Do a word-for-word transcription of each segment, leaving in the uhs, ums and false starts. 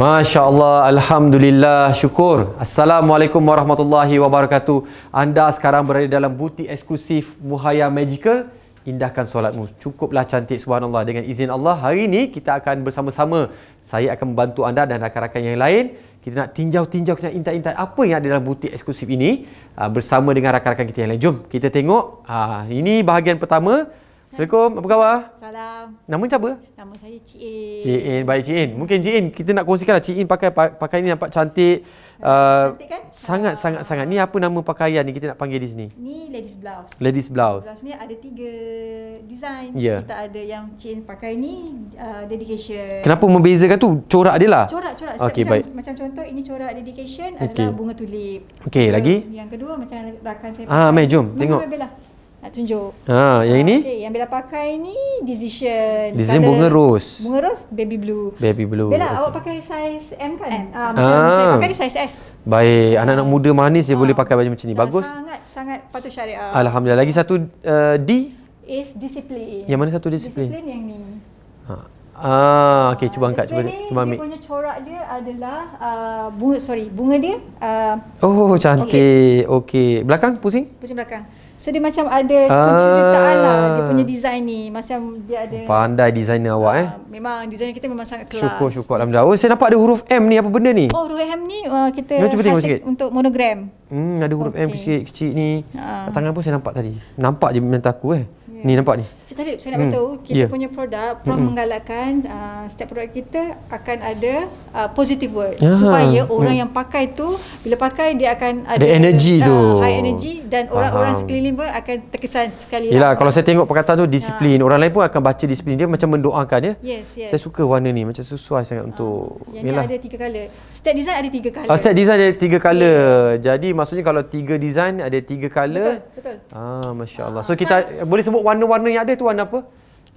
Masya Allah, Alhamdulillah, syukur. Assalamualaikum warahmatullahi wabarakatuh. Anda sekarang berada dalam butik eksklusif Muhayya Magical. Indahkan solatmu, cukuplah cantik, subhanallah. Dengan izin Allah, hari ini kita akan bersama-sama, saya akan membantu anda dan rakan-rakan yang lain. Kita nak tinjau-tinjau, kita nak intai-intai apa yang ada dalam butik eksklusif ini bersama dengan rakan-rakan kita yang lain. Jom kita tengok. Ini bahagian pertama. Assalamualaikum, apa khabar? Salam. Nama siapa? Nama saya Cik In. Cik In, baik Cik In. Mungkin Cik In, kita nak kongsikan lah. Cik In pakai pakai ni nampak cantik. Uh, cantik kan? Sangat, ha. sangat, sangat. Ni apa nama pakaian ni kita nak panggil di sini? Ni ladies blouse. Ladies blouse. Blouse ni ada tiga design. Yeah. Kita ada yang Cik In pakai ni, uh, dedication. Kenapa membezakan tu? Corak dia lah? Corak-corak. Okay, macam, baik. Macam contoh, ini corak dedication adalah okay. bunga tulip. Okey, lagi? Yang kedua macam rakan saya pakai. Ah, mari jom, tengok. Nak tunjuk. Ha, yang ini? Okay, yang Bella pakai ni Decision. Decision bunga rose. Bunga rose baby blue. Baby blue. Bella, okay. awak pakai saiz M kan? M. Ha, macam ha. saya pakai ni saiz S. Baik, anak-anak muda manis dia ha. boleh pakai baju macam ni. Bagus. Sangat sangat patut syariah. Alhamdulillah. Lagi satu uh, D is disiplin. Yang mana satu disiplin? Disiplin yang ni. Ha. Ah, okey, cuba angkat, cuba cuba ambil. Dia punya corak dia adalah uh, bunga, sorry, bunga dia. Uh, oh, cantik. Okey. Okay. Belakang pusing? Pusing belakang. So dia macam ada kecintaan ah. lah dia punya design ni. Macam dia ada. Pandai designer awak uh, eh. Memang designer kita memang sangat kelas. Syukur syukur alhamdulillah. Oh, saya nampak ada huruf M ni, apa benda ni? Oh, huruf M ni uh, kita hasik untuk monogram. Hmm, ada huruf okay. M kecil-kecil ni. Uh. Tangan pun saya nampak tadi. Nampak je mental aku eh. Ni nampak ni. Cik Tarib, saya nak beritahu hmm. kita yeah. punya produk Prof hmm. menggalakkan uh, setiap produk kita akan ada uh, positive word ah. supaya orang hmm. yang pakai tu bila pakai dia akan ada the energy uh, tu. High energy dan orang-orang sekeliling pun akan terkesan sekali. Yalah, kalau saya tengok perkataan tu disiplin, ha. orang lain pun akan baca disiplin dia macam mendoakan ya. Yes, yes. Saya suka warna ni, macam sesuai sangat ha. untuk yang ada tiga color. Setiap design ada tiga color. Oh, setiap design ada tiga color. Yes. Jadi maksudnya kalau tiga design ada tiga color. Betul, betul. Ah, masya-Allah. So ha. kita Sans. boleh sebut warna-warna yang ada tu warna apa?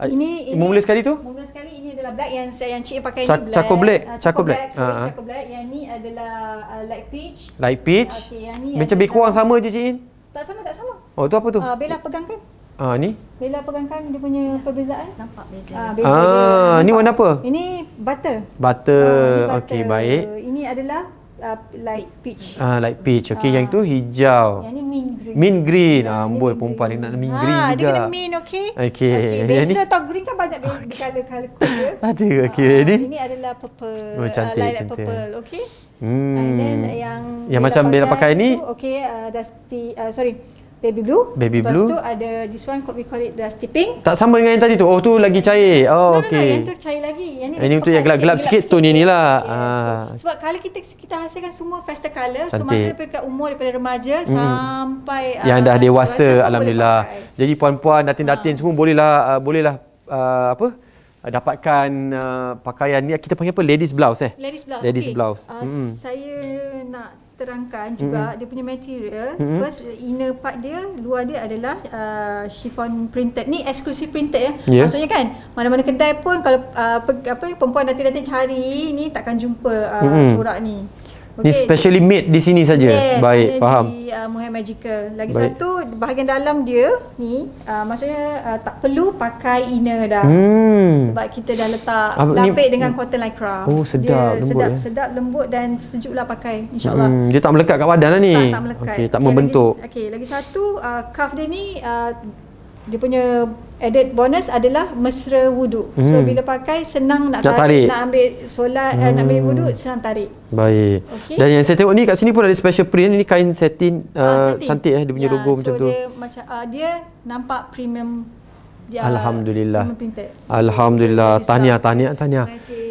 Ini, ini mula sekali tu? Mula sekali ini adalah black yang yang Cik In pakai Ch ini black. Charcoal black. Uh, charcoal black. black. Uh-huh. Charcoal black. Yang ni adalah uh, light peach. Light peach. Okey, yang ni macam lebih kurang sama je Cik In. Tak sama, tak sama. Oh, tu apa tu? Uh, Bella pegangkan. Ah, ni? Bella pegangkan dia punya perbezaan. Nampak beza. Ah, beza ah ni warna apa? Ini butter. Butter. Uh, Okey, baik. Ini adalah Uh, light peach. Ah, light peach. Okey, ah. yang tu hijau. Yang ni mint green. Mint green. Ah, amboi perempuan ni nak mint green juga. Ah, dia kena mint, okey. Okey. Biasa tau green kan banyak berkala-kala kuda. Ada, okey. Ini ini adalah purple. Oh, cantik, uh, light cantik. purple, okey. Hmm. And then yang yang macam Bella pakai ni, okey, uh, dusty uh, sorry. Baby blue. Baby Lepas blue. Lepas tu ada this one we call it dusty pink. Tak sama dengan yang tadi tu. Oh, tu lagi cair. Oh, no, okey. No, no, yang tu cair lagi. Yang ni ini untuk yang gelap-gelap sikit, sikit tu ni nilah. Ah. So, sebab kalau kita kita hasilkan semua pastel color, so maksudnya daripada umur daripada remaja hmm. sampai yang uh, dah dewasa, dewasa alhamdulillah. Jadi puan-puan, datin-datin ha. semua bolehlah uh, bolehlah uh, apa? dapatkan uh, pakaian ni kita panggil apa? Ladies blouse eh. Ladies blouse. Ladies okay. blouse. Uh, hmm. Saya nak terangkan juga mm-hmm. dia punya material. Mm-hmm. First, inner part dia, luar dia adalah uh, chiffon printed. Ni eksklusif printed ya. Yeah. Maksudnya kan, mana-mana kedai pun kalau uh, apa perempuan nanti-nanti cari ni takkan jumpa uh, mm-hmm. corak ni. Okay. Ni specially made di sini saja. Yes, Baik, faham. Di uh, Muhayya Magical. Lagi Baik. satu, bahagian dalam dia ni, uh, maksudnya uh, tak perlu pakai inner dah. Hmm. Sebab kita dah letak Apa, lapik ni, dengan cotton lycra. Oh, sedap, dia lembut. Sedap, ya? sedap, lembut dan sejuklah pakai, insya-Allah. Hmm, dia tak melekat kat badan lah ni. Tak, tak melekat. Okey, tak okay, membentuk. Lagi, okay, lagi satu, uh, cuff dia ni uh, dia punya added bonus adalah mesra wuduk. Hmm. So bila pakai senang nak tarik, tarik. nak ambil solat, hmm. eh, nak ambil wuduk senang tarik. Baik. Okay. Dan yang saya tengok ni kat sini pun ada special print, ini kain satin, uh, satin. cantik eh dia punya ya, logo so macam dia, tu. macam uh, dia nampak premium dia. Alhamdulillah. Premium Alhamdulillah. Tahniah, tahniah, tahniah.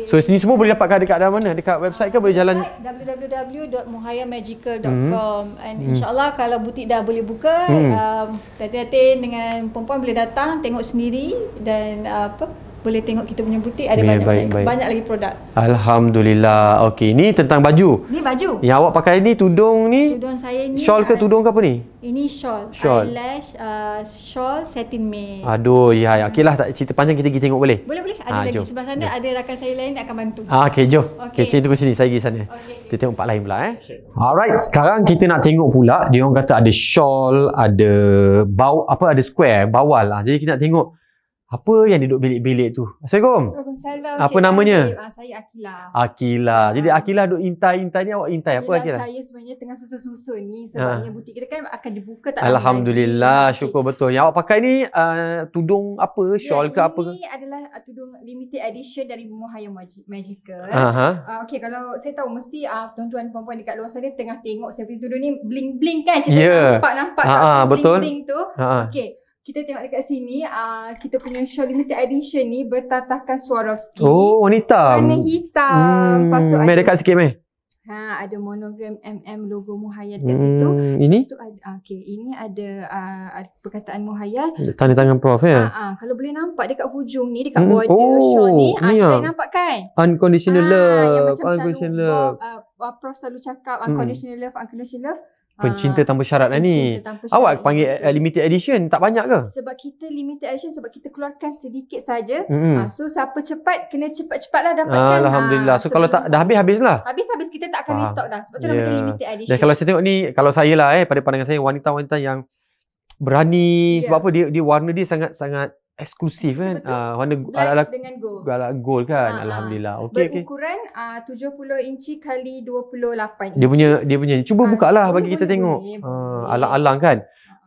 So ini semua boleh dapat dekat dalam mana? Dekat website ke boleh jalan? w w w dot muhayya magical dot com and hmm. insya-Allah kalau butik dah boleh buka, hmm. um, datin-datin dengan perempuan boleh datang tengok sendiri dan uh, apa boleh tengok kita punya butik ada yeah, banyak baik, lagi, baik. banyak lagi produk. Alhamdulillah. Okey, ni tentang baju. Ni baju. Yang awak pakai ni tudung ni? Tudung saya ni. Shawl ke tudung ke apa ni? Ini shawl. Shawl. Eyelash, uh, shawl satin made. Aduh, ya. Okeylah, tak cerita panjang, kita pergi tengok boleh? Boleh, boleh. Ada ha, lagi jom. sebelah sana jom. ada rakan saya lain akan bantu. Ah, okey, jom. Okey, okay, cik tunggu sini, saya pergi sana. Okay. Kita tengok empat lain pula eh. Alright, sekarang kita nak tengok pula dia orang kata ada shawl, ada baw apa ada square, bawal. Jadi kita nak tengok Apa yang duduk bilik-bilik tu? Assalamualaikum. Waalaikumsalam. Apa Cik namanya? Ah, saya Akilah. Akilah. Jadi Akilah duk intai-intai ni, awak intai apa Akilah? Saya sebenarnya tengah susun-susun ni sebabnya ha. butik kita kan akan dibuka tak lama. Alhamdulillah, lagi. Syukur betul. Yang awak pakai ni uh, tudung apa? Shawl ya, ke apa ke? Ini adalah tudung limited edition dari Muhayya Magical. Uh, Okey, kalau saya tahu mesti uh, tuan-tuan perempuan dekat luar sana tengah tengok saya tudung ni bling-bling kan? Cik yeah. Nampak-nampak tak? Bling-bling tu. Okey. Kita tengok dekat sini, uh, kita punya shawl limited edition ni bertatahkan Swarovski. Oh, wanita. Warna hitam. Hmm, lepas tu ada, dekat sikit, meh. Ha, ada monogram M M logo Muhayya dekat hmm, situ. Ini? Lepas tu ada, okay, ini ada, uh, ada perkataan Muhayya. Tanda tangan Prof ya? Ha, ha, kalau boleh nampak dekat hujung ni, dekat hmm. border oh, shawl ni. Ha, ni cakap nampak kan? Unconditional ha, love. Yang macam unconditional selalu, love. Uh, Prof selalu cakap unconditional hmm. love, unconditional love. Pencinta tanpa syarat lah ni. Awak panggil limited edition, tak banyak ke? Sebab kita limited edition, sebab kita keluarkan sedikit saja. Mm. So siapa cepat, kena cepat-cepatlah dapatkan. Alhamdulillah. So kalau tak dah habis-habis lah. Habis-habis kita tak akan restock dah. Sebab tu yeah. namanya limited edition. Dan kalau saya tengok ni, kalau saya lah eh, pada pandangan saya, wanita-wanita yang berani. Yeah. Sebab apa, dia, dia warna dia sangat-sangat eksklusif kan. Uh, warna ala dengan gold. Ala gold kan. Ha, alhamdulillah. Okey okey. Berukuran uh, tujuh puluh inci kali dua puluh lapan inci. Dia punya dia punya. Cuba ha, bukalah bagi boleh, kita boleh, tengok. Uh, alang-alang kan.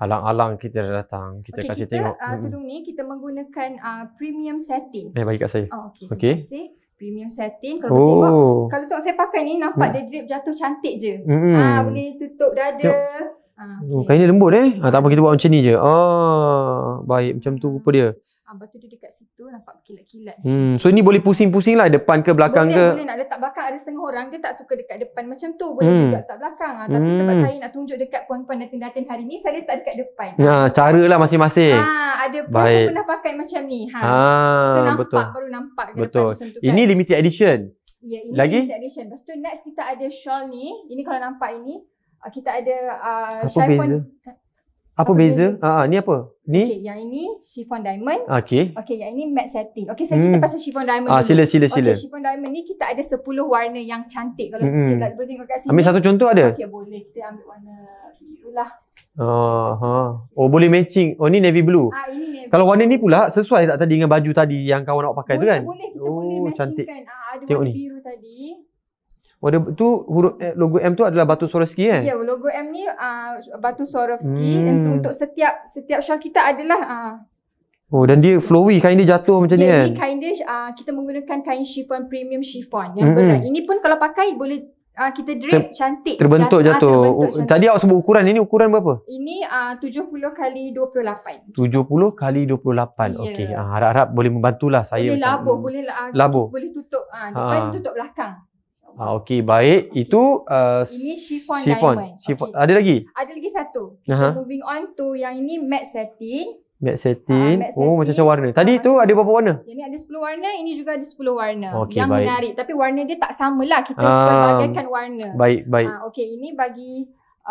Alang-alang kita datang, kita okay, kasih kita, tengok. Uh, tudung ni kita menggunakan uh, premium satin. Eh bagi kat saya. Oh, okey. Okay. Terima kasih. Premium satin. Kalau oh. tengok, kalau tengok saya pakai ni nampak hmm. dia drip jatuh cantik je. Hmm. Ha, boleh tutup dada. Tengok. Ah, okay. Kain ni lembut eh. Ah, tak apa kita buat macam ni je. Ah, baik macam tu rupa dia. Ah, batu dia dekat situ nampak berkilat-kilat. Hmm, so ni boleh pusing-pusing lah depan ke belakang boleh, ke. Boleh nak letak belakang, ada setengah orang dia tak suka dekat depan macam tu. Boleh hmm. juga letak belakang ah, tapi hmm. sebab saya nak tunjuk dekat puan-puan datin-datin hari ni saya letak dekat depan. Ah, caralah masing-masing. Ah, ada pun pernah pakai macam ni. Ha. Ah, so, nampak betul. Baru nampak ke betul. Depan sentuh. Ini limited edition. Ya, ini lagi? Limited edition. Lepas tu next kita ada shawl ni. Ini kalau nampak ini kita ada uh, apa chiffon. Beza? Apa, apa beza? beza? Ah, ni apa? Ni? Okey, yang ini chiffon diamond. Okey. Okey, yang ini matte satin. Okey, saya cerita hmm. pasal chiffon diamond. Ah, sila sila sila. Okey, chiffon diamond ni kita ada sepuluh warna yang cantik. Kalau hmm. saya boleh tengok kat sini. Ambil satu contoh ada? Okey, boleh. Kita ambil warna biru lah. Ah, ha. Oh, boleh matching. Oh, ni navy blue. Ah, ini navy. Kalau warna ni pula sesuai tak tadi dengan baju tadi yang kawan awak pakai boleh, tu kan? Boleh, kita oh, boleh matching kan. Ah, ada warna biru tadi. Wadah oh, tu huruf logo M tu adalah batu Swarovski eh? Ya, logo M ni uh, batu Swarovski hmm. untuk setiap setiap shawl kita adalah uh, oh, dan dia flowy, kain dia jatuh macam ni kan. Ini kain dia uh, kita menggunakan kain chiffon, premium chiffon yang hmm. berat. Ini pun kalau pakai boleh uh, kita drip Ter cantik. Terbentuk jatuh. jatuh. Terbentuk, cantik. Tadi awak sebut ukuran, ini ukuran berapa? Ini uh, tujuh puluh kali dua puluh lapan. tujuh puluh kali dua puluh lapan. Yeah. Okey, uh, harap-harap boleh membantulah saya. Boleh labur, boleh uh, labur. Boleh tutup ah uh, depan ha. tutup belakang. Ah, okey, baik. Okay. Itu uh, ini chiffon, chiffon. diamond. Chiffon. Okay. Ada lagi? Ada lagi satu. Kita Aha. moving on to yang ini matte satin. Matte satin. Uh, oh, macam-macam warna. Tadi uh, tu ada berapa warna? Yang ni ada sepuluh warna, ini juga ada sepuluh warna. Okay, yang baik. Menarik. Tapi warna dia tak samalah. Kita berbagaikan uh, warna. Baik, baik. Uh, okey, ini bagi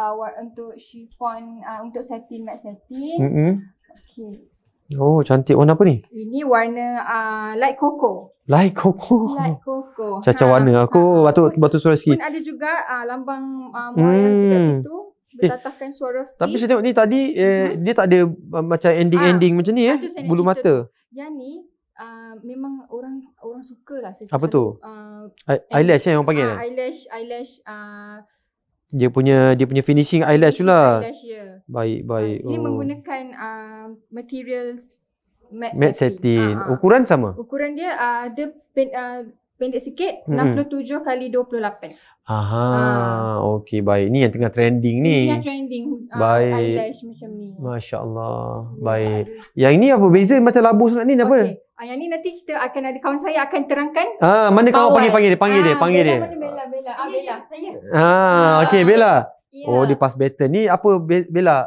uh, untuk chiffon, uh, untuk satin, matte satin. Mm -hmm. Okey. Oh, cantik. Warna apa ni? Ini warna uh, light cocoa. Light cocoa. Light cocoa. Caca ha, warna aku ha, batu batu Swarovski. Pun ada juga uh, lambang uh, Muhayya hmm. dekat situ bertatahkan eh, Swarovski. Tapi saya tengok ni tadi eh, hmm. dia tak ada uh, macam ending-ending ha, macam ni eh. Bulu mata. Yang ni uh, memang orang orang sukalah saya. Apa tu? Uh, eyelash yang orang panggil. Uh, eyelash eyelash uh, dia punya dia punya finishing eyelash pula. Eyelash ya. Baik baik. Ini oh. menggunakan uh, material matte, matte satin. Uh, Ukuran sama? Ukuran dia uh, dia pen, uh, pendek sikit hmm. enam puluh tujuh kali dua puluh lapan. Aha, uh. okey baik. Ni yang tengah trending ni. Ini yang trending. Uh, baik. Eyelash macam ni. Masya-Allah. Baik. Yang ini apa beza macam labur sangat ni apa? Okay. Ah, yang ni nanti kita akan ada kawan saya akan terangkan. Ah, mana kawan panggil panggil dia, panggil ah, dia, panggil Bella, dia. Bella, Bella, ah, Bella saya. Ah, okey Bella. Yeah. Oh, dia pas better. Ni apa Bella? Uh,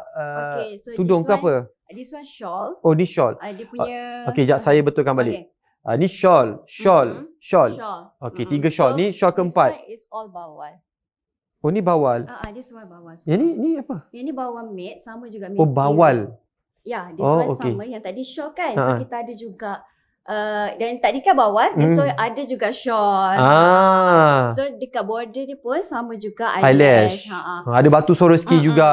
okay, so tudung ke one, apa? This one shawl. Oh, this shawl. Ah, dia punya. Okey, jap saya betulkan balik. Okay. Ah, ni shawl, shawl, mm -hmm. shawl. shawl. Okey, mm -hmm. tiga shawl so, ni shawl keempat. This one is all bawal. Oh, ni bawal. Ah, ah this one bawal. So, yang ni ni apa? Yang ni bawal made sama juga made. Oh, bawal. Ya, this oh, one okay. sama yang tadi shawl kan. So ha. kita ada juga Uh, dan tadi kan bawah hmm. so ada juga shawl ah. so dekat border dia pun sama juga eyelash, eyelash. Ha -ha. Ada batu Swarovski uh -uh. juga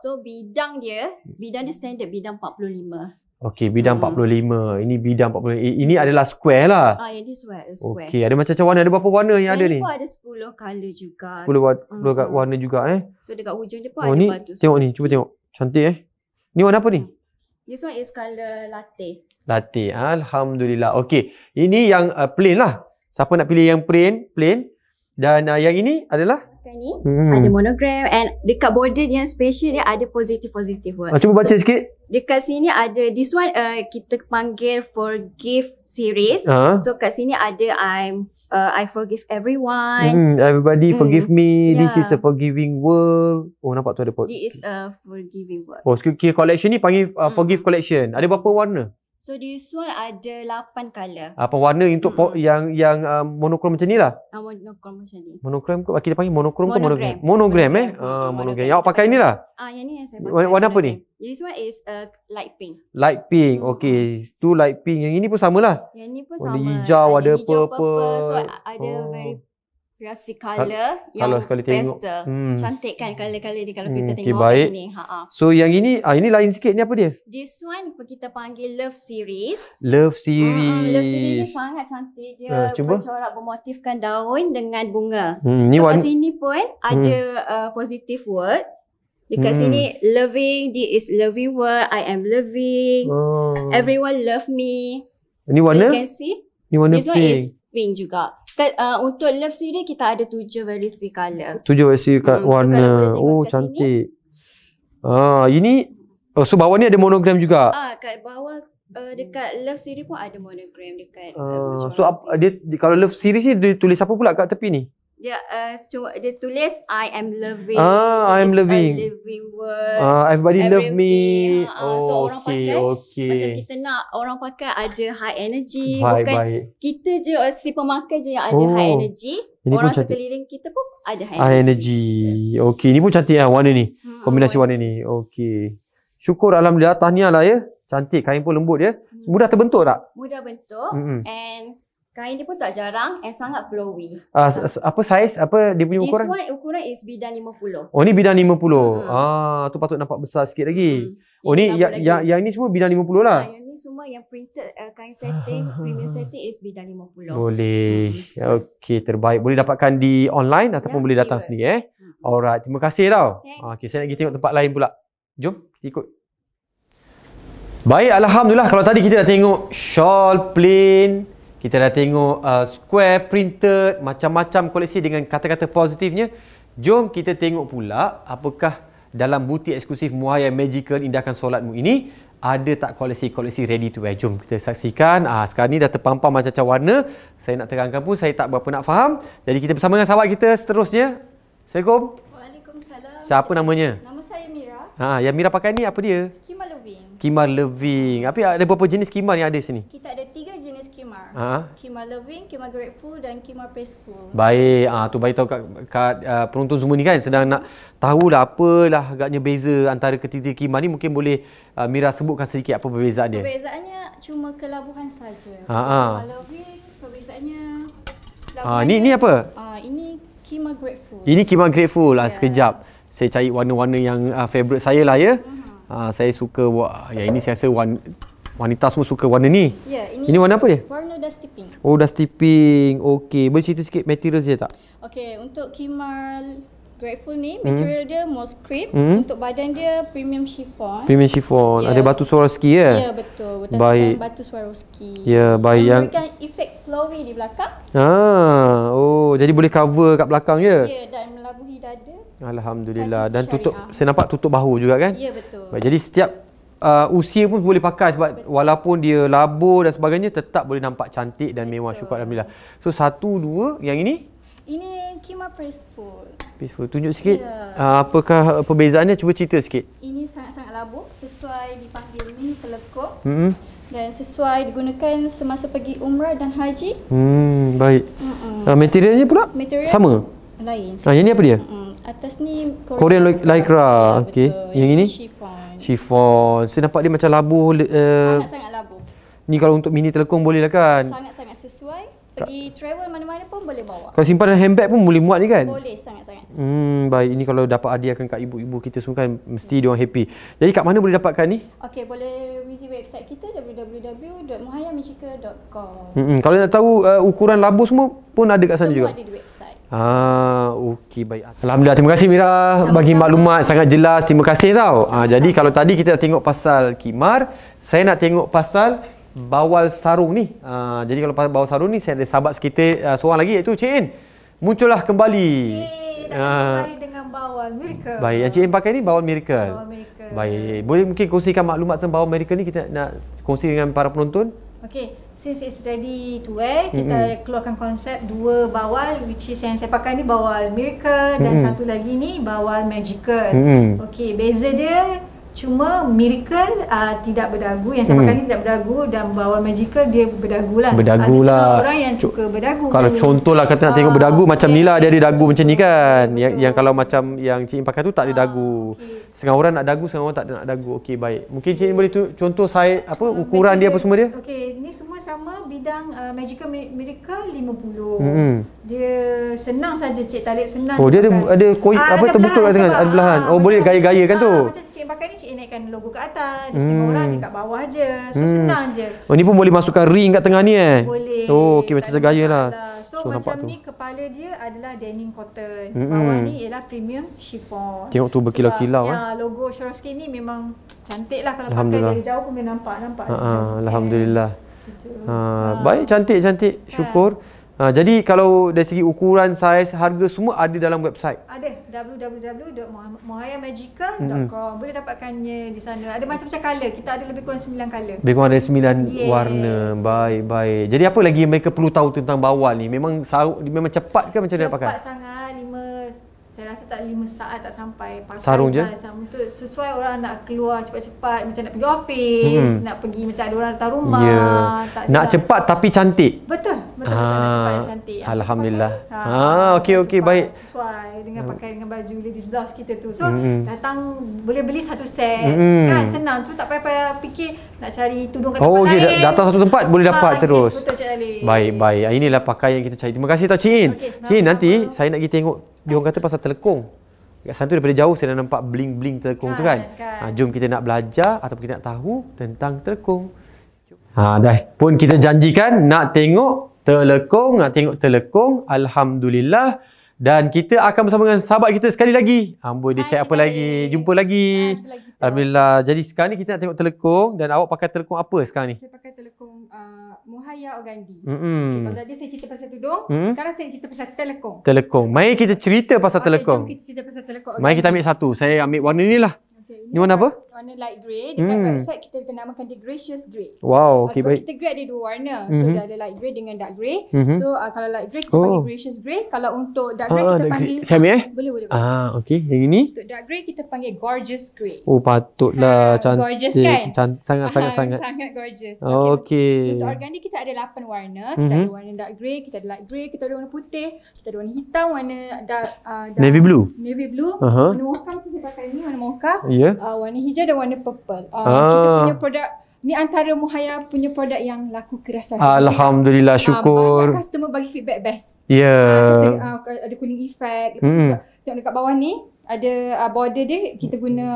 so bidang dia bidang dia standard bidang empat puluh lima Okey, bidang hmm. empat puluh lima. Ini bidang empat puluh lima. Ini adalah square lah. Ah, ini square. square. Okey, ada macam-macam warna. Ada berapa warna yang ada ni? Ini pun ada sepuluh colour juga. sepuluh warna juga eh. So dekat hujung dia pun oh, ada ni, batu. Tengok ni, cuba tengok. Cantik eh. Ni warna apa ni? This one is colour latte. Latte. Alhamdulillah. Okey, ini yang uh, plain lah. Siapa nak pilih yang plain? Plain. Dan uh, yang ini adalah ni hmm. ada monogram, and dekat border yang special dia ada positif-positif word. Ah, cuba baca so, sikit. Dekat sini ada this one uh, kita panggil forgive series. Uh-huh. So kat sini ada I'm uh, I forgive everyone. Hmm, everybody hmm. forgive me. Yeah. This is a forgiving world. Oh, nampak tu ada pot. This is a forgiving world. Oh, okay, collection ni panggil uh, hmm. forgive collection. Ada berapa warna? So this one ada lapan colour. Apa warna untuk hmm. yang yang uh, monokrom macam ni lah? Ah, monokrom macam ni. Monokrom ke? Kita panggil monokrom monogram. ke monogram? Monogram, monogram eh? Monogram. Ah, monogram. Yang awak pakai ni lah? Ah, yang ni yang saya pakai. Warna, warna apa ni? This one is uh, light pink. Light pink. Okay. Tu light pink. Yang ini pun sama lah? Yang ni pun sama. Ada hijau, ada, ada purple. purple. So ada oh. very rasi colour yang best. Hmm. Cantik kan colour-colour dia kalau hmm. kita tengok okay, kat sini. Ha, ha. So yang ini, ah ini lain sikit, ni apa dia? This one kita panggil love series. Love series. Hmm, love series ni sangat cantik. Dia ha, bercorak bermotifkan daun dengan bunga. Hmm, ni so kat sini pun ada hmm. uh, positive word. Dekat hmm. sini loving, this is loving word, I am loving. Oh. Everyone love me. Ni warna? So you can see. Ni warna this pink. One is pink juga. Uh, untuk love series kita ada tujuh variasi colour. Tujuh variasi hmm. warna. So, oh cantik. Sini. Ah, ini oh, so bawah ni ada monogram juga. Ah, kat bawah uh, dekat love series pun ada monogram dekat. Ah, uh, so up, dia kalau love series ni dia tulis apa pula kat tepi ni? Dia uh, dia tulis I am loving. Ah, I am loving. Living word. Ah, everybody, everybody love me. Ha, ha. Oh, so orang okay, pakai okay. macam kita nak orang pakai ada high energy, high, bukan baik. Kita je si pemakai je yang ada oh. high energy. Ini orang sekeliling kita pun ada high, high energy. energy. Okey, ini pun cantik lah warna ni. Hmm, Kombinasi oh. warna ni. Okey. Syukur alhamdulillah, tahniah lah ya. Cantik, kain pun lembut ya. Mudah terbentuk tak? Mudah bentuk. Mm -hmm. And kain dia pun tak jarang and sangat flowy. Uh, apa saiz? Apa dia punya ukuran? This one ukuran is bidang lima puluh. Oh, ni bidang lima puluh. Hmm. Ah, tu patut nampak besar sikit lagi. Hmm. Oh, ni yang, lagi. yang yang ni semua bidang lima puluh lah. Ha, yang ni semua yang printed uh, kain setting, premium setting is bidang lima puluh. Boleh. Hmm. Okey, terbaik. Boleh dapatkan di online ataupun ya, boleh datang viewers. sendiri eh. Hmm. Alright, terima kasih tau. Okey, saya nak pergi tengok tempat lain pula. Jom, kita ikut. Baik, alhamdulillah kalau tadi kita dah tengok shawl plain. Kita dah tengok uh, square printed, macam-macam koleksi dengan kata-kata positifnya. Jom kita tengok pula apakah dalam butik eksklusif Muhayya Magical Indahkan Solatmu ini ada tak koleksi-koleksi ready to wear. Jom kita saksikan. Ah, sekarang ni dah terpampang macam-macam warna. Saya nak terangkan pun saya tak berapa nak faham. Jadi kita bersama dengan sahabat kita seterusnya. Assalamualaikum. Waalaikumsalam. Siapa namanya? Nama saya Mira. Ha, yang Mira pakai ni apa dia? Khimar loving. Khimar loving. Apa ada berapa jenis khimar yang ada sini? Kita ada tiga jenis khimar. Ha? Khimar loving, khimar grateful dan khimar peaceful. Baik, ah ha, tu bagi tahu kat, kat uh, penonton semua ni kan sedang nak tahulah apalah agaknya beza antara ketiga khimar ni, mungkin boleh uh, Mira sebutkan sedikit apa perbezaan dia. Perbezaannya cuma kelabuhan saja. Ha ah. Khimar loving perbezaannya ah ha, ni ni apa? Ah ini khimar grateful. Ini khimar grateful. Yeah. Ah, sekejap. Saya cari warna-warna yang uh, favorite saya lah ya. Hmm. Ha, saya suka, wah, yang ini saya rasa wan, wanita semua suka warna ni. Ya, ini, ini warna apa dia? Warna dusty pink. Oh, dusty pink. Okey, boleh cerita sikit material dia tak? Okey, untuk khimar grateful ni, material hmm. dia most cream. Hmm. Untuk badan dia premium chiffon. Premium chiffon. Ya. Ada batu Swarovski ya? Ya, betul. Betul. Baik. Batu Swarovski. Ya, baik. Yang memberikan efek flowy di belakang. Ah, oh, jadi boleh cover kat belakang ya? Ya, dan melabuhi dada. Alhamdulillah, dan tutup syariah. Saya nampak tutup bahu juga kan? Ya, betul. Baik, jadi setiap uh, usia pun boleh pakai sebab betul. Walaupun dia labur dan sebagainya tetap boleh nampak cantik dan betul. Mewah. Syukur alhamdulillah. So satu, dua, yang ini? Ini khimar peaceful. Peaceful. Tunjuk sikit. Ya. Uh, apakah perbezaannya? Cuba cerita sikit. Ini sangat-sangat labur, sesuai dipanggil ni telekung. Mm-hmm. Dan sesuai digunakan semasa pergi umrah dan haji. Hmm, baik. Mm-hmm. Uh, materialnya pula? Material sama. Lain. Ah, yang ni apa dia? Mm-hmm. Atas ni Korean Lycra. Okey. Yang ini chiffon. Chiffon. Saya nampak dia macam labu. Sangat-sangat uh, labu. Ni kalau untuk mini telekung boleh lah kan? Sangat-sangat sesuai. pergi travel mana-mana pun boleh bawa. Kalau simpan dalam handbag pun boleh muat ni kan? Boleh, sangat-sangat. Hmm, baik. Ini kalau dapat hadiahkan kat ibu-ibu kita semua kan, mesti hmm. dia orang happy. Jadi kat mana boleh dapatkan ni? Okey, boleh visit website kita w w w dot muhayya magical dot com. Hmm, kalau nak tahu uh, ukuran labu semua pun ada kat sana semua juga. Semua ada di website. Ah, okey, baik. Alhamdulillah, terima kasih Mira. Sama-sama. Bagi maklumat sangat jelas. Terima kasih tau. Ah, jadi kalau tadi kita dah tengok pasal khimar, saya nak tengok pasal bawal sarung ni. Uh, jadi kalau pasal bawal sarung ni, saya ada sahabat sekitar uh, seorang lagi, iaitu Cik In. Muncullah kembali. Yeay, uh, dengan bawal miracle. Baik, yang Cik In pakai ni bawal miracle. Bawal miracle. Baik, boleh mungkin kongsikan maklumat tentang bawal miracle ni, kita nak kongsi dengan para penonton. Okay, since it's ready to wear, mm-hmm. kita keluarkan konsep dua bawal, which is yang saya pakai ni bawal miracle, mm-hmm. dan satu lagi ni bawal magical. Mm-hmm. Okay, beza dia cuma miracle uh, tidak berdagu, yang saya pakai ni hmm. tidak berdagu, dan bawal magical dia berdagu lah. Berdagu lah. Orang yang suka berdagu. Kalau contohlah kata nak tengok berdagu, ah, macam okay. ni lah dia ada dagu macam ni kan. Betul. Yang yang kalau macam yang Cik In pakai tu tak ada ah, dagu. Okay. Setengah orang nak dagu, setengah orang tak nak dagu. Okey, baik. Mungkin Cik In boleh tu, contoh saya apa ukuran dia, dia apa semua dia? Okey, ni semua sama bidang uh, magical miracle lima puluh. Hmm. Dia senang saja Cik Talib, senang. Oh, dia ada ada koy, ah, apa terbuka kat tengah, ada belahan. Oh, boleh gaya-gaya kan tu. Cik In pakai ni, Cik In naikkan logo kat atas, setengah hmm. orang ni kat bawah je. So hmm. senang je. Oh, ni pun boleh masukkan ring kat tengah ni eh? Boleh. Oh, okey, macam gaya lah. So, so macam ni tu, kepala dia adalah denim cotton. Hmm. Bawah ni ialah premium chiffon. Tengok tu berkilau-kilau eh. Ya, logo Swarovski ni memang cantik lah. Kalau pakai dari jauh pun boleh nampak. nampak ha, ha, Alhamdulillah. Ha, ha. Baik, cantik-cantik. Syukur. Ha. Ha, jadi kalau dari segi ukuran, saiz, harga semua ada dalam website? Ada, w w w dot muhayya magical dot com. Mm-hmm. Boleh dapatkannya di sana. Ada macam-macam color, kita ada lebih kurang sembilan color. Lebih kurang ada sembilan yes. warna. Baik, baik. Jadi apa lagi yang mereka perlu tahu tentang bawal ni? Memang sarung, memang cepat ke macam mana nak pakai? Cepat sangat, lima saya rasa tak lima saat tak sampai. Pakai sarung je? Sarung tu sesuai orang nak keluar cepat-cepat, macam nak pergi office, hmm. nak pergi macam ada orang datang rumah. Yeah. Tak nak jelas. Cepat tapi cantik? Betul, betul, ha. Nak cepat dan cantik. Alhamdulillah. Ha, ha. Okey, okey, baik. Sesuai dengan pakai dengan baju ladies blouse kita tu. So, hmm. datang boleh beli satu set. Hmm. Kan, senang tu, tak payah-payah fikir nak cari tudung kat oh, tempat okay. lain. Oh, datang satu tempat boleh dapat ha, terus. Yes, betul, Cik Ali. Baik, baik. Inilah pakaian yang kita cari. Terima kasih tau Cik In. Okay, Cik In, nanti apa? Saya nak pergi tengok dia orang kata pasal telekung. Dekat sana daripada jauh saya dah nampak bling-bling telekung kan, tu kan. kan. Ha, jom kita nak belajar ataupun kita nak tahu tentang telekung. Ha, dah pun kita janjikan nak tengok telekung, nak tengok telekung. Alhamdulillah. Dan kita akan bersama dengan sahabat kita sekali lagi. Amboi dia cek apa lagi. Jumpa lagi. Hai, Alhamdulillah. Jadi sekarang ni kita nak tengok telekung. Dan awak pakai telekung apa sekarang ni? Saya pakai telekung uh, Muhayya Organdi. Mm -hmm. Okay, kalau tadi saya cerita pasal tudung. Mm -hmm. Sekarang saya cerita pasal telekung. Telekung. Mari kita cerita pasal okay, telekung. Kita cerita pasal telekung. Mari kita ambil satu. Saya ambil warna ni lah. Okay, ini, ini warna apa? Warna light grey. Dekat mm. website kita namakan dia gracious grey. Wow, okay, uh, sebab baik. Kita grey ada dua warna. Mm -hmm. So dia ada light grey dengan dark grey. Mm -hmm. So uh, kalau light grey kita oh. panggil gracious grey. Kalau untuk dark grey ah, kita dark panggil grey. Saya ambil eh? Boleh, boleh. Ah, okey. Yang ini? Untuk dark grey kita panggil gorgeous grey. Oh, patutlah ha, cantik. Gorgeous kan? Cantik sangat-sangat sangat. Sangat gorgeous. Oh, okey. Okay. Untuk organik kita ada lapan warna. Kita mm -hmm. ada warna dark grey, kita ada light grey, kita ada warna putih, kita ada warna hitam, warna dark, uh, dark navy blue. Navy blue. Uh -huh. Warna mocha tu saya pakai ni, warna mocha. Yeah. Uh, warna hijau dan warna purple. Uh, ah. Kita punya produk ni antara Muhayya punya produk yang laku keras. Alhamdulillah, syukur. Uh, banyak customer bagi feedback best. Ya. Yeah. Uh, kita uh, ada cooling effect. Lepas tu mm. tengok dekat bawah ni ada uh, border dia, kita guna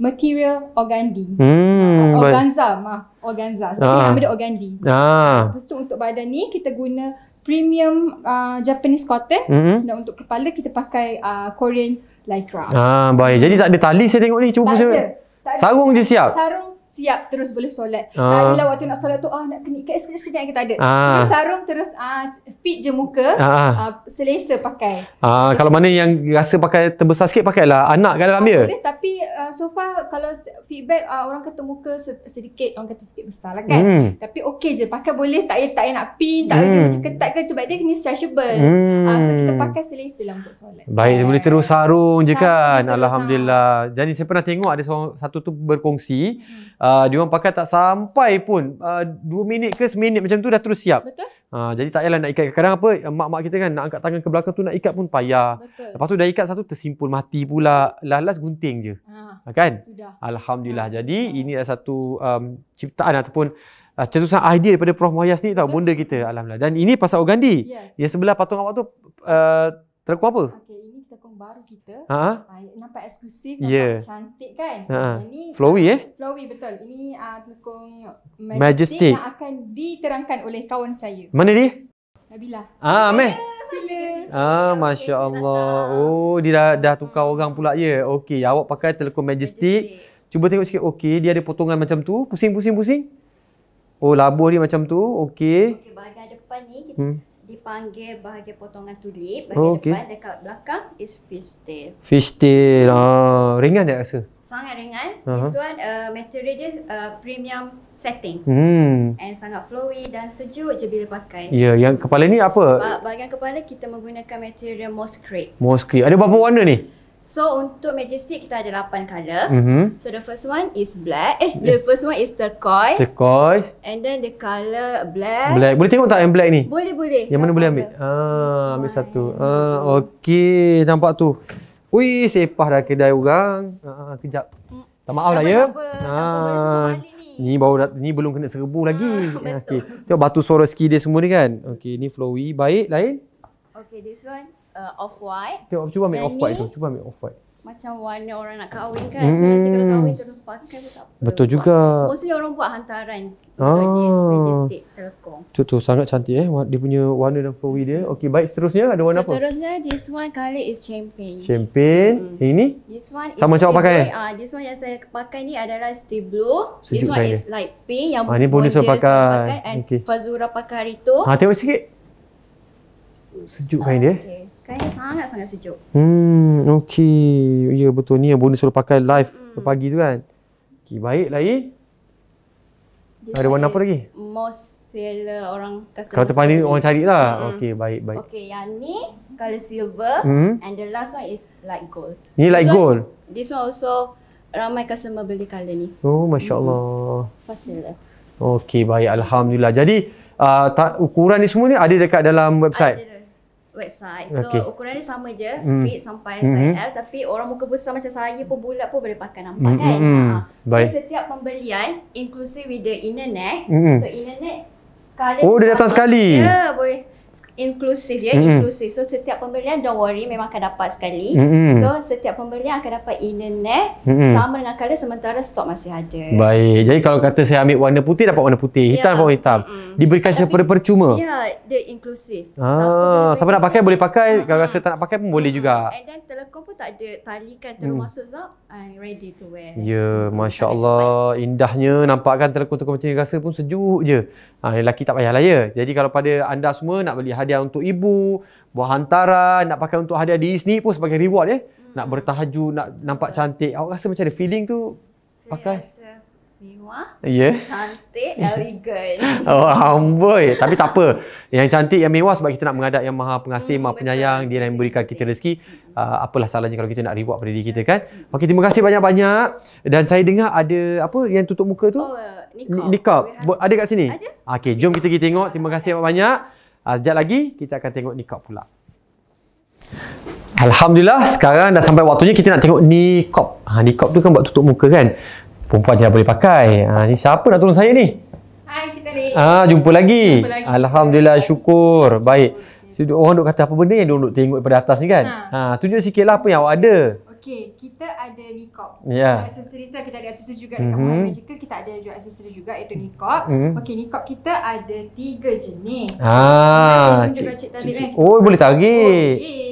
material organdi. Hmm, uh, organza, maaf, organza. So, ah. nama dia organdi. Ah. Lepas tu untuk badan ni kita guna premium uh, Japanese cotton. Mm -hmm. Dan untuk kepala kita pakai uh, Korean lycra. Ah, baik. Jadi tak ada tali saya tengok ni. Cuba tak ada, tak ada. Sarung je siap. Sarung siap terus boleh solat. Ah. Tadilah waktu nak solat tu ah nak kena ikat sekejap-sekejap kita ada. Ah. Sarung terus ah fit je muka. Ah. Ah, selesa pakai. Ah, kalau mana yang rasa pakai terbesar sikit pakailah anak kat dalam ah, dia. Boleh, tapi uh, so far kalau feedback uh, orang kata muka sedikit, orang kata sikit besar lah kan. Mm. Tapi okey je pakai boleh, tak payah tak payah nak pin, tak payah mm. macam ketat ke sebab dia ni stretchable. Mm. Ah, so kita pakai selesa lah untuk solat. Baik, boleh terus sarung je kan. Alhamdulillah. Sarung. Jadi saya pernah tengok ada seorang, satu tu berkongsi mm. Uh, diorang pakai tak sampai pun uh, dua minit ke seminit macam tu dah terus siap. Betul. Uh, jadi tak payahlah nak ikat. Kadang-kadang apa mak-mak kita kan nak angkat tangan ke belakang tu nak ikat pun payah. Betul. Lepas tu dah ikat satu tersimpul mati pula. Lalas gunting je. Ha. Kan? Sudah. Alhamdulillah. Ha. Jadi ha. ini adalah satu um, ciptaan ataupun Uh, cetusan idea daripada Prof Muhayya ni tau, bunda kita. Alhamdulillah. Dan ini pasal organdi. Ya. Yang sebelah patung awak tu uh, telekung apa? Okey, ini telekung baru kita. Ha. Uh, nampak eksklusif, nampak yeah. cantik kan? Uh-huh. Ini flowy eh? Flowy betul. Ini uh, telekung majestic, majestic yang akan diterangkan oleh kawan saya. Mana dia? Nabilah. Ah, Ameh. Sila. Ah, masya-Allah. Oh, dia dah, dah tukar orang pula ya. Yeah. Okey, awak pakai telekung majestic. majestic. Cuba tengok sikit. Okey, dia ada potongan macam tu. Pusing-pusing-pusing. Oh, labuh dia macam tu. Okey. Okey, bahagian depan ni kita hmm. dipanggil bahagian potongan tulip. Bahagian oh, okay. depan dekat belakang is fish tail. Fish tail. Ah, ringan tak rasa? Sangat ringan. Uh-huh. This one uh, material dia uh, premium setting. Hmm. And sangat flowy dan sejuk je bila pakai. Ya, yeah, yang kepala ni apa? Bahagian kepala kita menggunakan material moss crepe. Moss crepe. Ada berapa warna ni? So untuk majestic kita ada lapan color. Mm-hmm. So the first one is black. Eh, the first one is turquoise. Turquoise. And then the color black. Black. Boleh tengok tak yang black ni? Boleh, boleh. Yang mana boleh ambil? Ah, ambil satu. Ah, okey, nampak tu. Ui, sepah dah kedai orang. Ah, kejap. Tak maaf lah ya. Ah. Ni baru ni belum kena serbu lagi. Okey. Tengok batu Swarovski dia semua ni kan. Okey, ni flowy. Baik, lain. Okey, this one Uh, off-white. Tengok, cuba ambil off-white tu. Cuba ambil off-white. Macam warna orang nak kahwin kan. Mm. So nanti kalau kahwin terus pakai pun tak apa. Betul juga. Mostly orang buat hantaran untuk this majestic telekung. Tu tu sangat cantik eh. Dia punya warna dan flowy dia. Okey, baik, seterusnya ada warna apa? Seterusnya this one color is champagne. Champagne. Mm. Yang ini? This one is sama macam pakai. Ah, this one yang saya pakai ni adalah sea blue. Sejuk this one kaya. Is light pink yang ah, ni boleh saya pakai. And okay. Fazura pakai hari tu. Ha, tengok sikit. Sejuk kain ah, dia. Okay. Kainnya sangat-sangat sejuk. Hmm, okey. Ya, betul. Ni yang bonus selalu pakai live hmm. pagi tu kan. Okey, baik. Lain? Ada warna apa lagi? Most seller orang customer. Kalau terpanggil orang cari lah. Hmm. Okey, baik, baik. Okey, yang ni color silver hmm. and the last one is light gold. Ni light so, gold? This one also ramai customer beli color ni. Oh, Masya Allah. Hmm. Fasil lah. Okey, baik. Alhamdulillah. Jadi, uh, tak, ukuran ni semua ni ada dekat dalam website? Ada. Website. So okay. ukuran dia sama je, mm. fit sampai mm -hmm. size L, tapi orang muka besar macam saya pun bulat pun boleh pakai nampak mm -hmm. kan. Ha. So Bye. setiap pembelian inclusive with the inner neck. Mm -hmm. So inner neck sekali. Oh, dia datang sekali. Ya, boleh inclusive ya, mm -hmm. inclusive. So setiap pembelian don't worry memang akan dapat sekali. Mm -hmm. So setiap pembelian akan dapat inner neck mm -hmm. sama dengan color sementara stok masih ada. Baik. Jadi kalau kata saya ambil warna putih dapat warna putih, hitam yeah. dapat warna hitam. Mm -hmm. Diberikan secara percuma. Ya, dia inklusif. Ah, siapa nak pakai boleh pakai, kalau rasa tak nak pakai pun boleh juga. And then telekung pun tak ada tali kan, terus masuk zap, ready to wear. Ya, masya-Allah, indahnya nampak kan telekung-telekung macam ni, rasa pun sejuk je. Ah, lelaki tak payahlah ya. Jadi kalau pada anda semua nak beli hadiah untuk ibu, buat hantaran, nak pakai untuk hadiah diri sendiri pun sebagai reward ya. Nak bertahajud, nak nampak cantik. Awak rasa macam ada feeling tu pakai? Mewah, yeah. cantik, elegan. Oh, amboi. Tapi tak apa. Yang cantik, yang mewah sebab kita nak menghadap yang maha pengasih, hmm, maha penyayang. Dia yang memberikan kita rezeki. Uh, apalah salahnya kalau kita nak reward pada diri kita kan. Okey, terima kasih banyak-banyak. Dan saya dengar ada apa yang tutup muka tu? Oh, niqab. Niqab. Ada kat sini? Ada. Okey, jom kita pergi tengok. Terima kasih banyak-banyak. Uh, sekejap lagi, kita akan tengok niqab pula. Alhamdulillah, sekarang dah sampai waktunya kita nak tengok niqab. Ha, niqab tu kan buat tutup muka kan? Perempuan je boleh pakai. Ha, ni siapa nak tolong saya ni? Hai, Citari. Ah, jumpa lagi. Jumpa lagi. Alhamdulillah, syukur. Baik. Okay. Orang duk kata apa benda yang duk tengok daripada atas ni kan? Ha, ha tunjuk sikitlah apa yang awak ada. Okey, kita ada niqab. Yeah. Aksesoris kita ada aksesoris juga dekat Muhayya Magical, kita ada jual aksesoris juga iaitu niqab. Mm-hmm. Okey, niqab kita ada tiga jenis. Ah. Tunjukkan Cik Tarik kan. Oh, boleh tarik. Okey.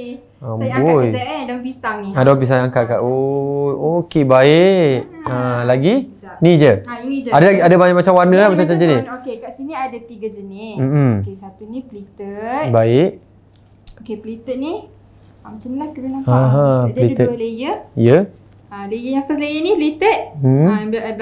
Oh, saya angkat boy. Kejap eh, daun pisang ni. Ha, daun pisang angkat kat. Oh, okey, baik. Ha, lagi? Sekejap. Ni je? Ha, ini je. Ada ada banyak macam warna lah, macam-macam jenis? Okey, kat sini ada tiga jenis. Mm-hmm. Okey, satu ni pleated. Baik. Okey, pleated ni macam ni lah kena nampak. Aha, dia pleated. Ada dua layer. Ya. Yeah. Ha, layer yang first layer ni pleated. Hmm. Ha,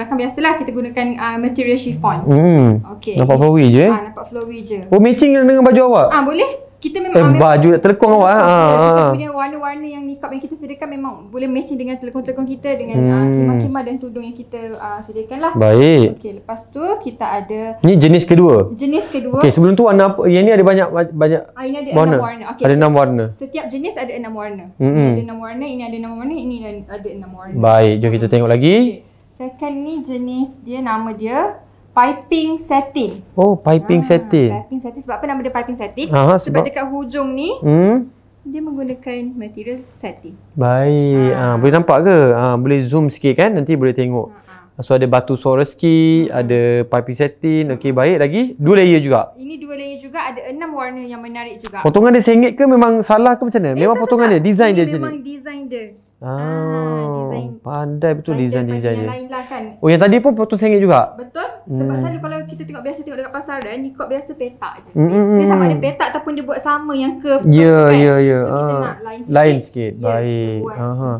belakang biasalah kita gunakan uh, material chiffon. Hmm. Okey. Nampak flowy je? Ha, nampak flowy je. Oh, matching dengan baju awak? Ah, ha, boleh. Kita memang eh, baju telekung awak ha. Kita punya warna-warna yang niqab yang kita sediakan memang boleh matching dengan telekung-telekung kita dengan khimar-khimar hmm. uh, dan tudung yang kita uh, sediakanlah. Baik. Okey, lepas tu kita ada ni jenis kedua. Jenis kedua. Okey, sebelum tu warna yang ni ada banyak banyak ah, ini ada warna. enam warna. Okay, ada enam warna. Setiap jenis ada enam warna. Mm -hmm. Ini ada enam warna, ini ada enam warna, ini ada enam warna. Baik, jom kita tengok lagi. Okay. Second ni jenis dia nama dia piping satin. Oh, piping ah, satin. Piping satin. Sebab apa nama dia piping satin? Aha, sebab, sebab dekat hujung ni, hmm? dia menggunakan material satin. Baik. Ah. Ah, boleh nampak ke? Ah, boleh zoom sikit kan? Nanti boleh tengok. Ah. So, ada batu Swarovski, hmm. ada piping satin. Okey, baik lagi. Dua layer juga. Ini dua layer juga. Ada enam warna yang menarik juga. Potongan dia sengit ke? Memang salah ke macam mana? Eh, memang potongan tak. dia? Design ini dia memang macam ni? Memang design dia. Ah, ah, pandai betul design-design dia. Yang lah, kan? Oh, yang tadi pun potong sengit juga? Betul. Sebab hmm. selalu kalau kita tengok biasa tengok dekat pasaran, niqab biasa petak je. Hmm. Dia sama ada petak ataupun dia buat sama yang curve. Ya, ya, ya. So, kita nak line sikit. Line sikit. Yeah, baik. Aha.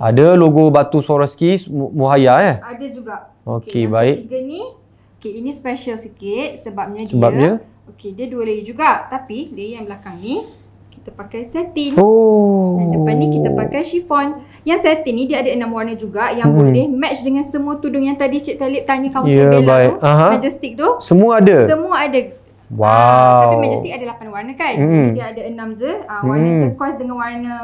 Ada logo batu Swarovski, Muhayya eh? Ada juga. Okey, okay, baik. Tiga ni, okey, ini special sikit sebabnya, sebabnya? dia. Okey, dia dua layer juga. Tapi layer yang belakang ni kita pakai satin. Oh. Dan depan ni kita pakai chiffon. Yang satin ni dia ada enam warna juga yang hmm. boleh match dengan semua tudung yang tadi Cik Talib tanya kawan yeah, saya Bella tu. Aha. Majestic tu. Semua ada? Semua ada. Wow. Uh, tapi Majestic ada lapan warna kan? Hmm. Dia ada enam je. Uh, warna hmm. turquoise dengan warna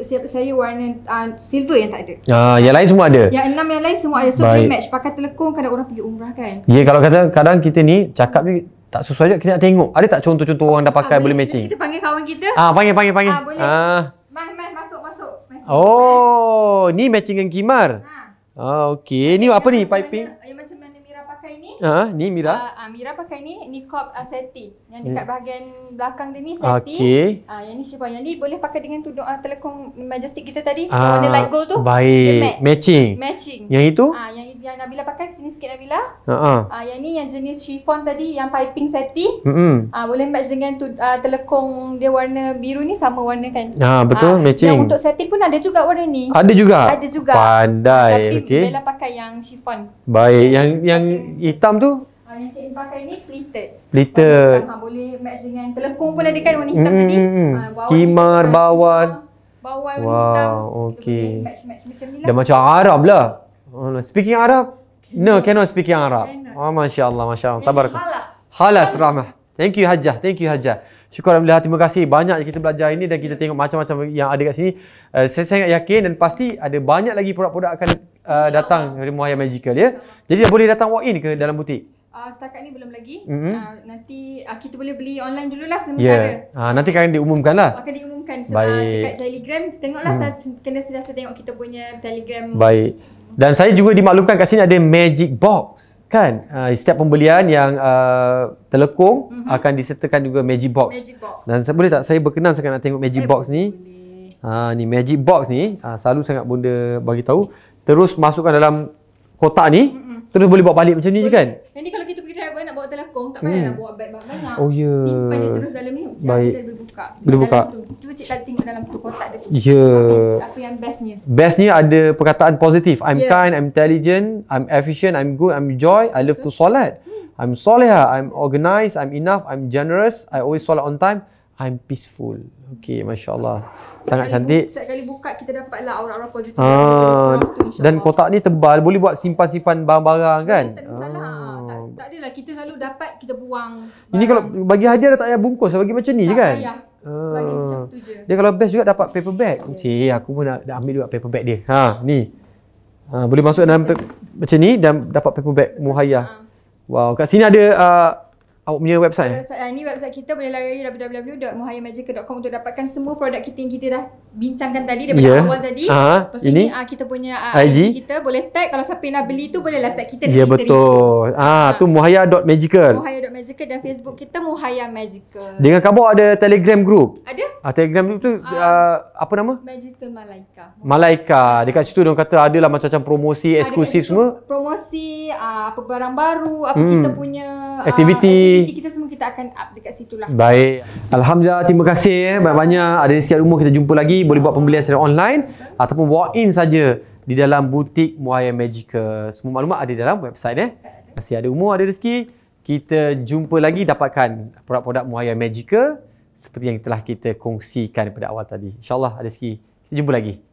siapa saya warna uh, silver yang tak ada. Ah, yang lain semua ada. Yang enam yang lain semua ada. So boleh match pakai telekung kadang orang pergi umrah kan. Ya, yeah, kalau kadang kadang kita ni cakap ni tak sesuai je, kita nak tengok. Ada tak contoh-contoh orang dah pakai ah, boleh matching? Kita panggil kawan kita. Ah, panggil panggil panggil. Ah, boleh. Ah. Mas, mas, masuk masuk. Mas, oh, mas. Ni matching dengan khimar. Ha. Ah, okey. Ni apa ni? Piping. Mana, yang macam mana Mira pakai ni? Ha, ni Mira. Ah, ah, Mira pakai ni niqab ah, satin. Yang dekat hmm. bahagian belakang dia ni satin. Okey. Ah, yang ni chiffon. Yang ni boleh pakai dengan tudung ah, telekung Majestic kita tadi. Ah, warna light gold tu. Baik. Match. Matching. Matching. Yang itu? Ah, yang yang Nabilah pakai sini sikit Nabilah. Ha ah. Ah, yang ni yang jenis chiffon tadi yang piping satin. Mm -hmm. Ah, boleh match dengan tu ah, telekung dia warna biru ni sama warna kan. Ha ah, betul ah, matching. Yang untuk satin pun ada juga warna ni. Ada juga. Ada juga. Pandai. Tapi okay. Nabilah pakai yang chiffon. Baik. Yang yang hitam tu ah, yang Cik In pakai ni pleated. Pleated. Ha, boleh match dengan telekung pun ada kan warna hitam mm -hmm. tadi. Ah, khimar bawal. Bawal warna wow, hitam. Okey. Match match macam ni lah. Dah macam Arab lah. Speaking Arab? No, cannot speaking Arab. Oh, Masya Allah, Masya Allah. Tabarakallah. Halas Rahmah. Thank you Hajah, thank you Hajah. Syukur Alhamdulillah, terima kasih. Banyak kita belajar ini dan kita tengok macam-macam yang ada kat sini. Uh, saya sangat yakin dan pasti ada banyak lagi produk-produk akan uh, datang dari Muhayya Magical ya. Jadi boleh datang walk in ke dalam butik? Uh, setakat ni belum lagi. Mm-hmm. uh, nanti uh, kita boleh beli online dululah sementara. Yeah. Uh, nanti akan diumumkan lah. Akan diumumumkan. So, baik. Uh, dekat Telegram, tengoklah mm. kena sentiasa tengok kita punya Telegram. Baik. Dan saya juga dimaklumkan kat sini ada Magic Box. Kan? Uh, setiap pembelian yang uh, telekung mm-hmm. akan disertakan juga Magic Box. Magic Box. Dan saya, boleh tak? Saya berkenan sangat nak tengok Magic eh, Box ni. Uh, ni Magic Box ni uh, selalu sangat bunda bagi tahu. Terus masukkan dalam kotak ni. Mm-hmm. Terus boleh bawa balik macam ni boleh. je kan? Yang ni kalau kita pergi travel nak bawa telekung, tak payah hmm. nak bawa beg banyak. Oh, yeah. Simpan je terus dalam ni, macam kita boleh buka. Boleh buka. Tu Cik tadi tengok dalam tu kotak dia tu. Yeah. Apa yang bestnya? Bestnya ada perkataan positif. I'm yeah. kind, I'm intelligent, I'm efficient, I'm good, I'm joy, I love to solat. Hmm. I'm soleha, I'm organised, I'm enough, I'm generous, I always solat on time, I'm peaceful. Okey, Masya Allah. Sangat cantik. Setiap kali buka, kita dapatlah aura-aura positif. Ah, dan kotak ni tebal. Boleh buat simpan-simpan barang-barang kan? Tak ada masalah. Ah. Tak, tak adalah. Kita selalu dapat, kita buang. Barang. Ini kalau bagi hadiah dah tak payah bungkus. Bagi macam ni tak je kan? Tak payah. Ah. Bagi macam tu je. Dia kalau best juga dapat paper bag. Yeah. Cik, aku pun nak, nak ambil juga paper bag dia. Ha, ni. Ha, boleh masuk dalam paper, macam ni dan dapat paper bag Muhayya. Ha. Wow, kat sini ada... Uh, awak punya website? Website uh, ni website kita boleh layari w w w dot muhayya magical dot com untuk dapatkan semua produk kita yang kita dah bincangkan tadi daripada yeah. awal tadi. Uh, Lepas ini ni, uh, kita punya uh, I G kita boleh tag, kalau siapa nak beli tu bolehlah tag kita. Ya yeah, betul. Ah ha, tu muhayya dot magical. muhayya dot magical dan Facebook kita Muhayya Magical. Dengan kabar ada Telegram group. Ada? Ah, Telegram group tu uh, uh, apa nama? Magical Malaika. Malaika. Dekat situ dia kata adalah macam-macam promosi eksklusif semua. Promosi uh, apa barang baru, apa hmm. kita punya uh, aktiviti. Kita semua kita akan up dekat situ lah. Baik. Alhamdulillah, terima kasih banyak-banyak. Ada di sekian umur kita jumpa lagi. Boleh buat pembelian secara online ataupun walk in saja di dalam butik Muhayya Magical. Semua maklumat ada di dalam website eh. Masih ada umur, ada rezeki. Kita jumpa lagi, dapatkan produk-produk Muhayya Magical seperti yang telah kita kongsikan daripada awal tadi. InsyaAllah ada rezeki. Kita jumpa lagi.